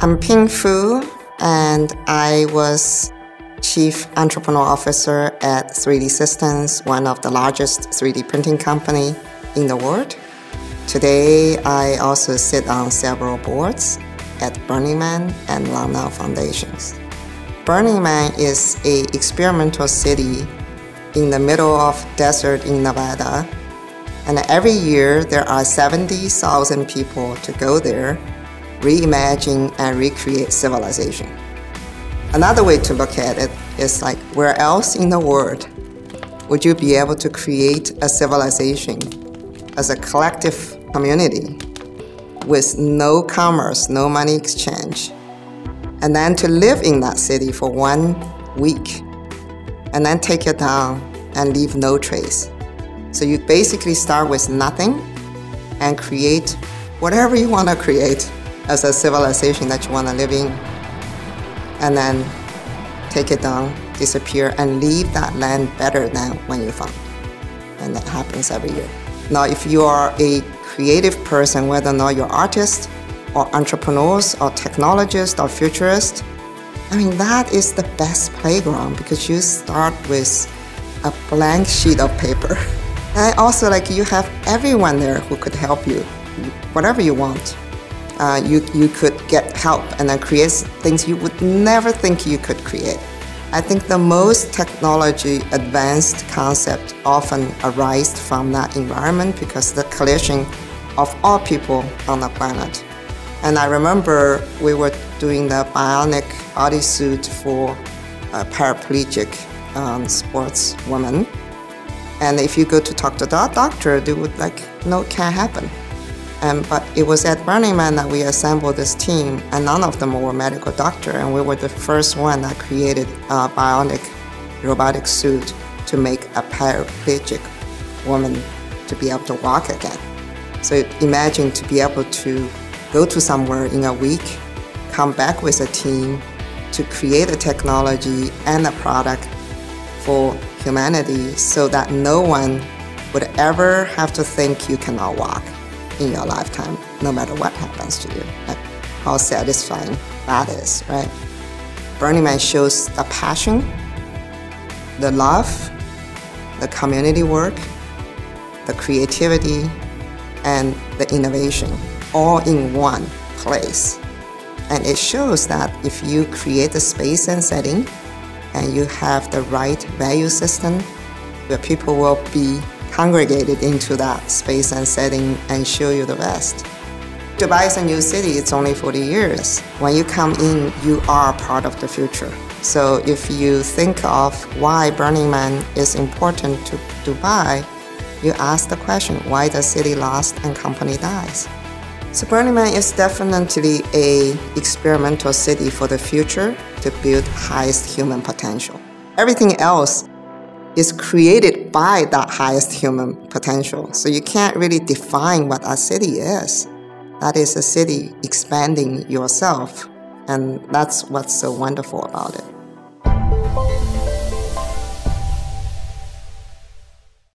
I'm Ping Fu, and I was Chief Entrepreneur Officer at 3D Systems, one of the largest 3D printing company in the world. Today, I also sit on several boards at Burning Man and Long Now Foundations. Burning Man is an experimental city in the middle of desert in Nevada, and every year there are 70,000 people to go there, reimagine and recreate civilization. Another way to look at it is like, where else in the world would you be able to create a civilization as a collective community with no commerce, no money exchange, and then to live in that city for 1 week and then take it down and leave no trace? So you basically start with nothing and create whatever you want to create as a civilization that you want to live in, and then take it down, disappear, and leave that land better than when you found it. And that happens every year. Now, if you are a creative person, whether or not you're artists, or entrepreneurs, or technologists, or futurists, I mean, that is the best playground, because you start with a blank sheet of paper. And also, like, you have everyone there who could help you, whatever you want. You could get help and then create things you would never think you could create. I think the most technology advanced concept often arises from that environment, because the collision of all people on the planet. And I remember we were doing the bionic bodysuit for a paraplegic sportswoman. And if you go to talk to that doctor, they would like, no, it can't happen. But it was at Burning Man that we assembled this team, and none of them were medical doctors, and we were the first one that created a bionic robotic suit to make a paraplegic woman to be able to walk again. So imagine to be able to go to somewhere in a week, come back with a team to create a technology and a product for humanity, so that no one would ever have to think you cannot walk in your lifetime, no matter what happens to you. Like, how satisfying that is, right? Burning Man shows the passion, the love, the community work, the creativity, and the innovation, all in one place. And it shows that if you create the space and setting, and you have the right value system, where people will be congregated into that space and setting and show you the best. Dubai is a new city, it's only 40 years. When you come in, you are part of the future. So if you think of why Burning Man is important to Dubai, you ask the question, why the city lasts and company dies? So Burning Man is definitely an experimental city for the future to build highest human potential. Everything else is created by that highest human potential. So you can't really define what a city is. That is a city expanding yourself, and that's what's so wonderful about it.